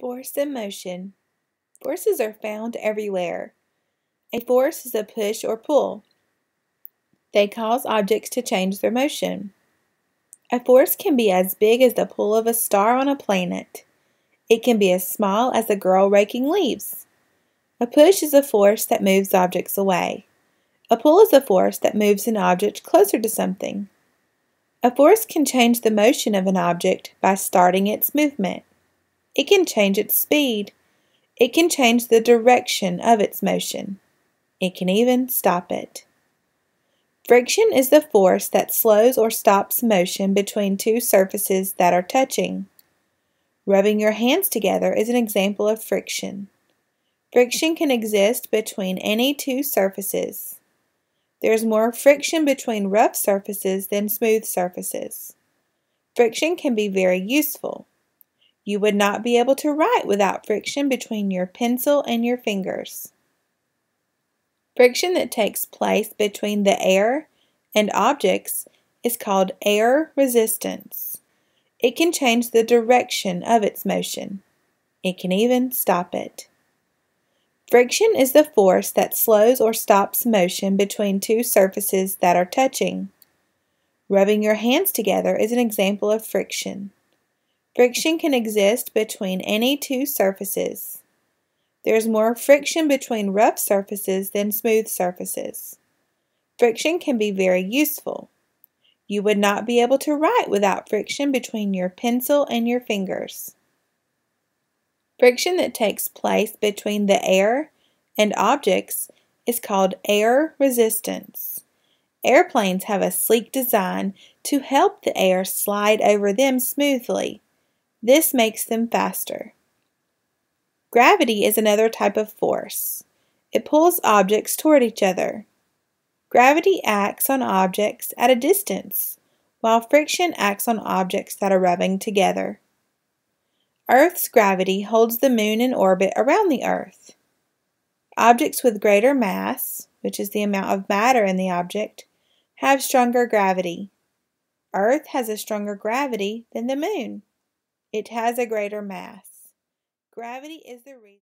Force and motion. Forces are found everywhere. A force is a push or pull. They cause objects to change their motion. A force can be as big as the pull of a star on a planet. It can be as small as a girl raking leaves. A push is a force that moves objects away. A pull is a force that moves an object closer to something. A force can change the motion of an object by starting its movement. It can change its speed. It can change the direction of its motion. It can even stop it. Friction is the force that slows or stops motion between two surfaces that are touching. Rubbing your hands together is an example of friction. Friction can exist between any two surfaces. There's more friction between rough surfaces than smooth surfaces. Friction can be very useful. You would not be able to write without friction between your pencil and your fingers. Friction that takes place between the air and objects is called air resistance. It can change the direction of its motion. It can even stop it. Friction is the force that slows or stops motion between two surfaces that are touching. Rubbing your hands together is an example of friction. Friction can exist between any two surfaces. There's more friction between rough surfaces than smooth surfaces. Friction can be very useful. You would not be able to write without friction between your pencil and your fingers. Friction that takes place between the air and objects is called air resistance. Airplanes have a sleek design to help the air slide over them smoothly. This makes them faster. Gravity is another type of force. It pulls objects toward each other. Gravity acts on objects at a distance, while friction acts on objects that are rubbing together. Earth's gravity holds the moon in orbit around the Earth. Objects with greater mass, which is the amount of matter in the object, have stronger gravity. Earth has a stronger gravity than the moon. It has a greater mass. Gravity is the reason.